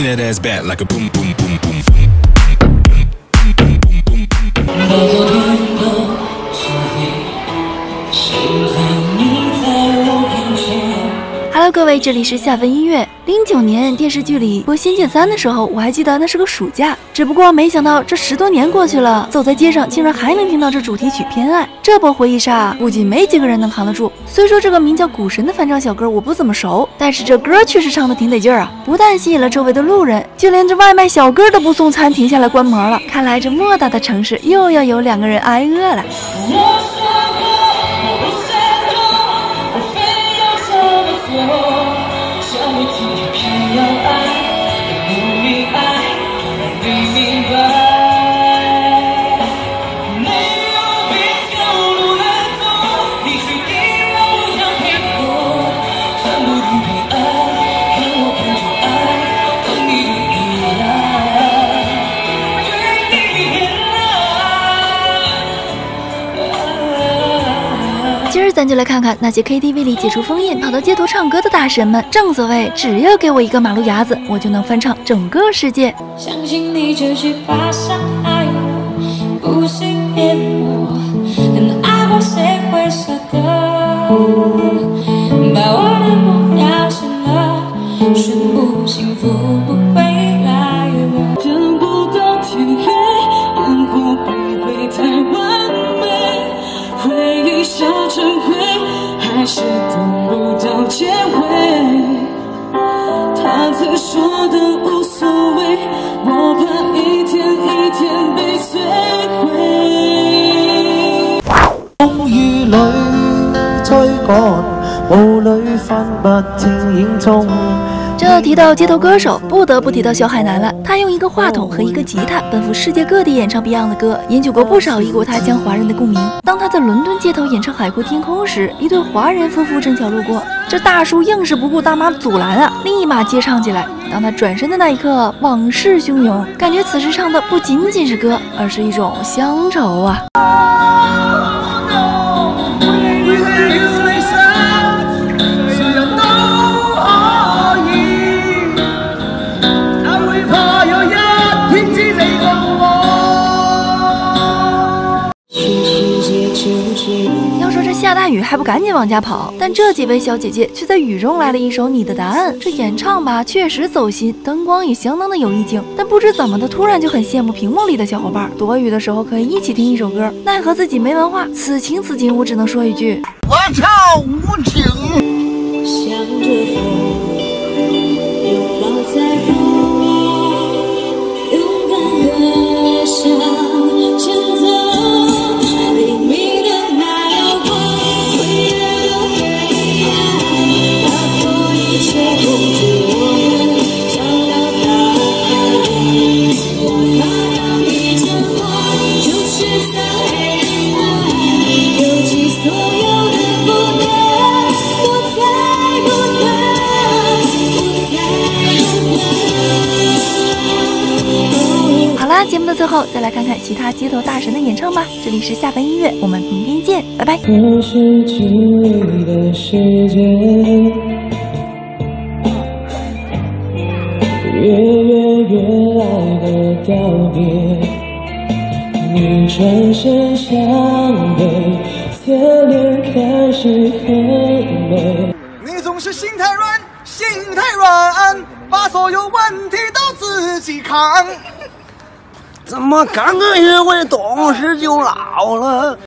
bring that ass back like a boom boom boom boom boom. Hello， 各位，这里是夏文音乐。09年电视剧里播《仙剑三》的时候，我还记得那是个暑假，只不过没想到这10多年过去了，走在街上竟然还能听到这主题曲《偏爱》。这波回忆杀，估计没几个人能扛得住。虽说这个名叫古神的翻唱小哥我不怎么熟，但是这歌确实唱得挺得劲儿啊！不但吸引了周围的路人，就连这外卖小哥都不送餐，停下来观摩了。看来这莫大的城市又要有2个人挨饿了。咱就来看看那些 KTV 里解除封印跑到街头唱歌的大神们。正所谓，只要给我一个马路牙子，我就能翻唱整个世界。相信你就去爬山海，不信骗我，能爱过谁会舍得？把我的梦摇醒了，宣布幸福不回来了。等不到天黑，烟火被会太完美，回忆烧成。还是等不到结尾，他曾说的无所谓，我怕一天一天被摧毁。风雨里追赶，雾里分不清影踪。这提到街头歌手，不得不提到小海南了。他用一个话筒和一个吉他，奔赴世界各地演唱 Beyond 的歌，引起过不少异国他乡华人的共鸣。当他在伦敦街头演唱《海阔天空》时，一对华人夫妇正巧路过，这大叔硬是不顾大妈阻拦啊，立马接唱起来。当他转身的那一刻，往事汹涌，感觉此时唱的不仅仅是歌，而是一种乡愁啊。要说这下大雨还不赶紧往家跑，但这几位小姐姐却在雨中来了一首《你的答案》。这演唱吧确实走心，灯光也相当的有意境，但不知怎么的，突然就很羡慕屏幕里的小伙伴，躲雨的时候可以一起听一首歌。奈何自己没文化，此情此景我只能说一句：我操，无情！向着风，拥抱在风，勇敢的想。节目的最后，再来看看其他街头大神的演唱吧。这里是下班音乐，我们明天见，拜拜。我是这里的世界，越来的告别，你转身向北，侧脸开始很美。你总是心太软，心太软，把所有问题都自己扛。怎么刚个月会懂事就老了？